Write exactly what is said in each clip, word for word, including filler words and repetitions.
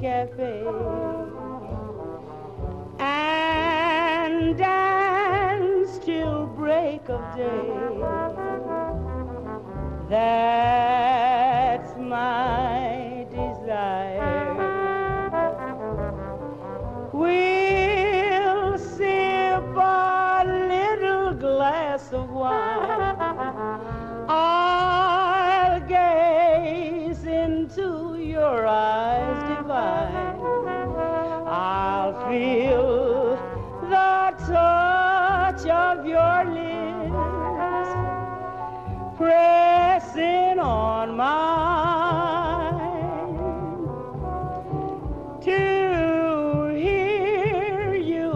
cafe and dance till break of day. That's my desire. We'll sip a little glass of wine. I'll gaze into your eyes divine. I'll feel the touch of your lips pressing on mine. To hear you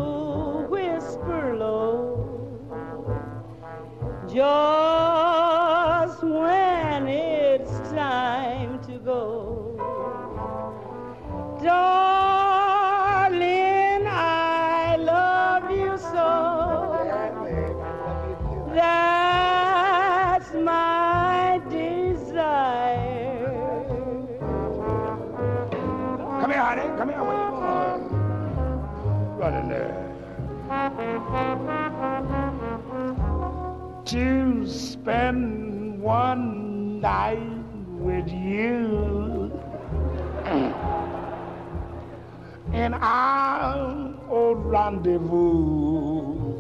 whisper low just when it's time to go. Darling, I love you so. That's my desire. Come here, honey. Come here. Where you going? Right in there. To spend one night with you. In our old rendezvous,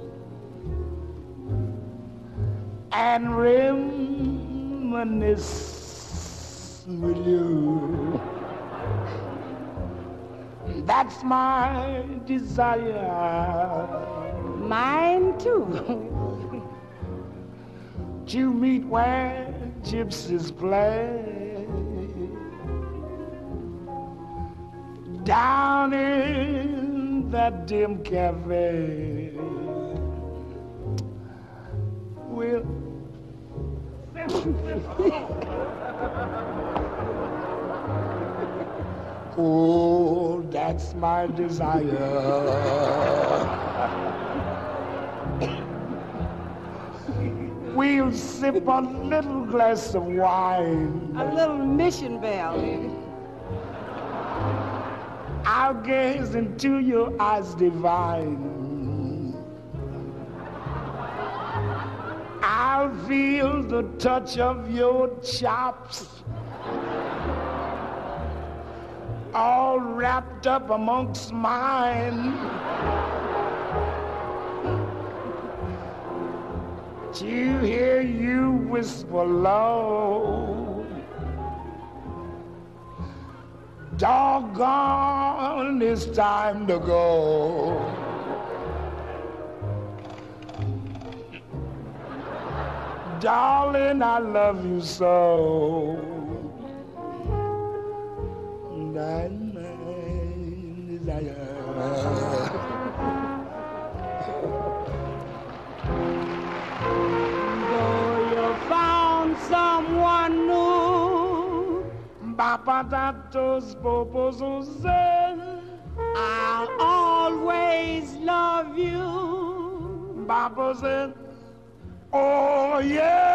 and reminisce with you. That's my desire. Mine too. To meet where gypsies play, down in that dim cafe. We'll oh, that's my desire. We'll sip a little glass of wine. A little mission bell. I'll gaze into your eyes divine. I'll feel the touch of your chops, all wrapped up amongst mine. To hear you whisper low, doggone, it's time to go. Darling, I love you so. That's my desire. Papatatos, popos, I'll always love you. Babos, oh yeah.